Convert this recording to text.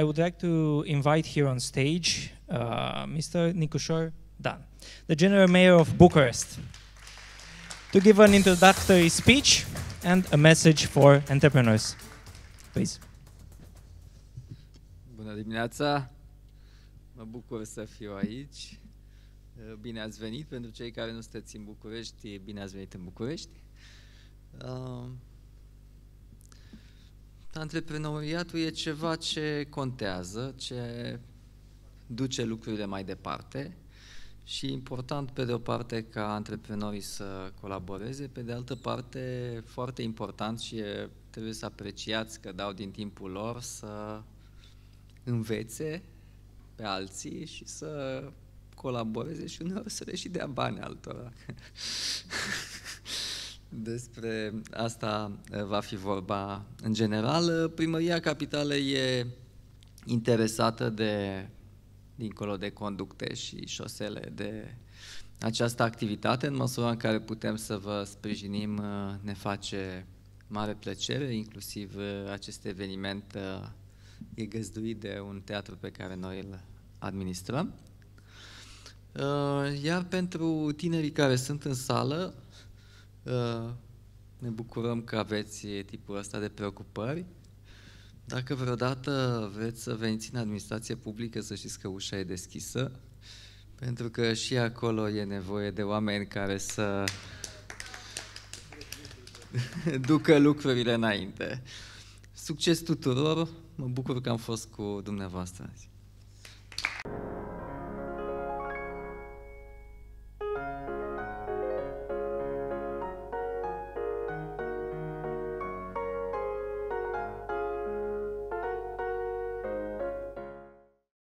I would like to invite here on stage Mr. Nicușor Dan, the General Mayor of Bucharest, to give an introductory speech and a message for entrepreneurs. Please. Bună dimineața! Mă bucur să fiu aici. Bine ați venit. Pentru cei care nu sunteți în București, bine ați venit în București. Antreprenoriatul e ceva ce contează, ce duce lucrurile mai departe și e important pe de o parte ca antreprenorii să colaboreze, pe de altă parte foarte important și trebuie să apreciați că dau din timpul lor să învețe pe alții și să colaboreze și uneori să le și dea bani altora. Despre asta va fi vorba în general. Primăria Capitalei e interesată de, dincolo de conducte și șosele, de această activitate. În măsura în care putem să vă sprijinim, ne face mare plăcere, inclusiv acest eveniment e găzduit de un teatru pe care noi îl administrăm. Iar pentru tinerii care sunt în sală, ne bucurăm că aveți tipul ăsta de preocupări. Dacă vreodată vreți să veniți în administrație publică, să știți că ușa e deschisă, pentru că și acolo e nevoie de oameni care să ducă lucrurile înainte. Succes tuturor! Mă bucur că am fost cu dumneavoastră azi.